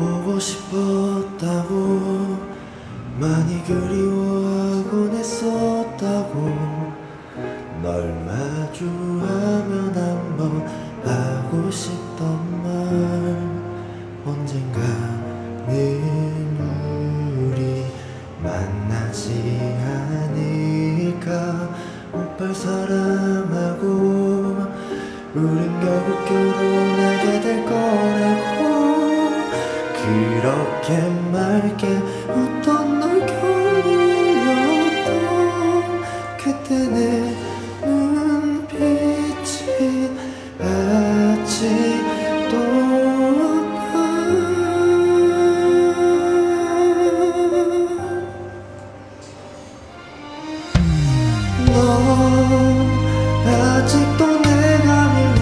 오고 싶었다고 많이 그리워하곤 했었다고. 널 마주하면 한번 하고 싶던 말, 언젠가는 우리 만나지 않을까. 오빠를 사랑하고 우린 결국 결혼하게 될 거라고. 그렇게 맑게 웃던 널 겨울이었던 그때 내 눈빛이 아직도 나. 넌 아직도 내가 밀린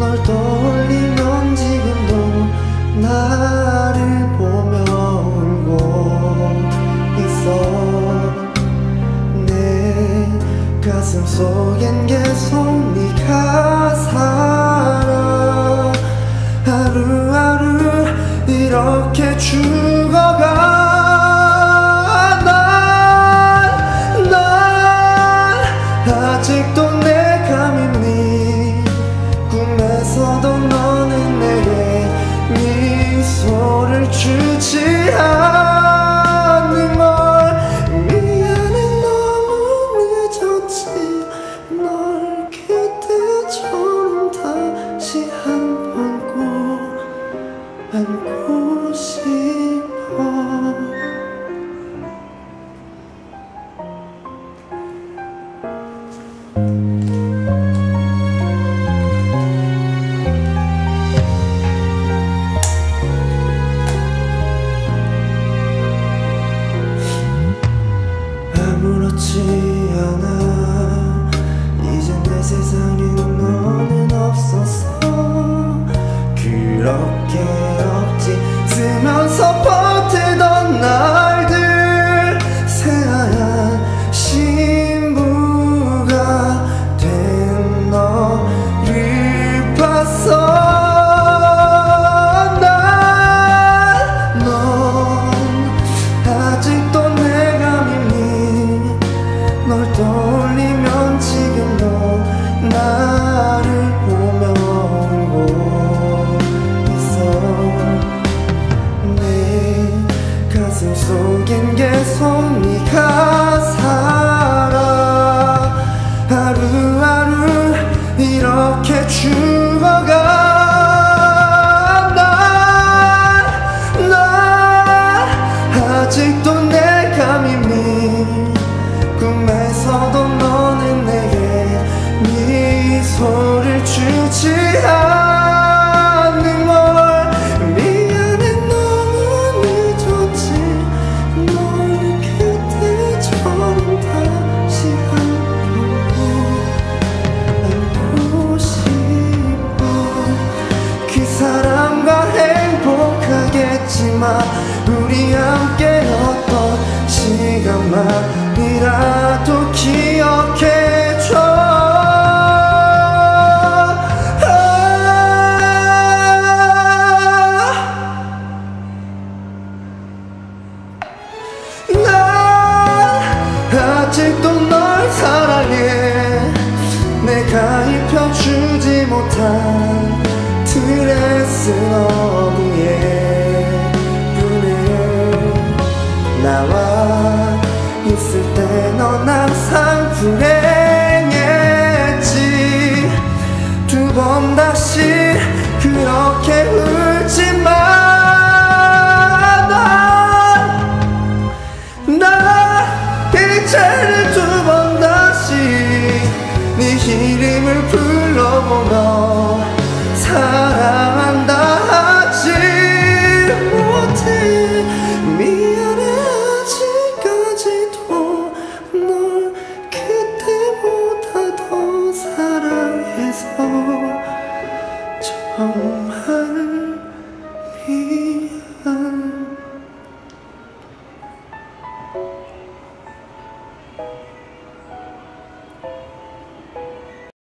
널 떠올리면 지금도 나를 보며 울고 있어. 내 가슴 속엔 계속 네가 살아. 하루하루 이렇게 죽어가. 난 아직도 내가 믿니. 꿈에서도 너는 내게 미소를 주지 않는 걸. 미안해 너무 늦었지. 널 그때처럼 다시 한번 꼭 안고 싶어. 아무렇지 않아. 이젠 내 세상엔 너는 없었어. 그렇게 억지 쓰면서 버티던 날들. 새하얀 신부가 된 너를 봤어. 난 넌 아직도 널 떠올리면 지금도 나를 보며 울고 있어. 내 가슴 속엔 계속 네가 살아. 하루하루 이렇게 죽어가. 난 아직도 내가 믿니. 꿈에서도 너는 내게 미소를 주지 않는 걸. 미안해 너무 늦었지. 널 그때처럼 다시 안고 싶어. 그 사람과 행복하겠지만 우리 함께였던 시간만 이라도 기억해줘. 난 아직도 널 사랑해. 내가 입혀주지 못한 드레스 너무 예쁘네. 나와 있을 때 넌 항상 불행했지. 두 번 다시 그렇게 울지 마. 나 이제는 두 번 다시 네 이름을 불러보며 사랑한다 하지 못해. 미안해 그때보다 더 사랑해서.